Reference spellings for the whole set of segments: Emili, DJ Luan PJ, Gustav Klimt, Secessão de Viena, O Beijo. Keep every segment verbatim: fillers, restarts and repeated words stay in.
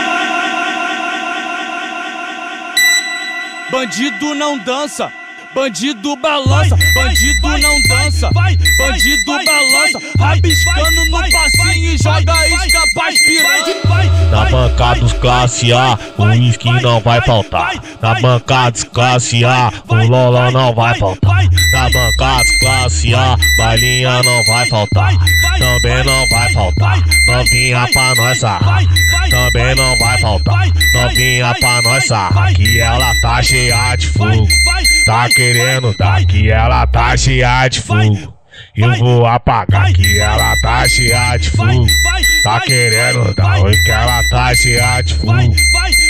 Bandido não dança, bandido balança, bandido não dança, bandido balança, rabiscando no passinho e joga isca pra aspirante. Na bancada dos classe A, o whisky não vai faltar. Na bancada dos classe A, o loló não vai faltar. Na bancada dos classe A, bailinha não vai faltar. Também não vai faltar, novinha pra nós arrar. Também não vai faltar, novinha pra nós arrar. Que ela tá cheia de fogo, tá querendo dar. Que ela tá cheia de fogo, eu vou apagar. Que ela tá cheia de fogo, tá querendo dar. Oi, que ela tá cheia de fogo,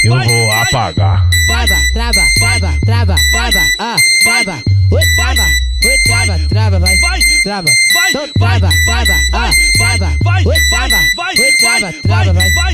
eu vou apagar. Trava, trava, trava, trava, trava, ah, trava, oi, trava, oi, trava, trava, vai, trava, só trava, trava, ah, trava, oi, trava, oi, trava, trava, vai,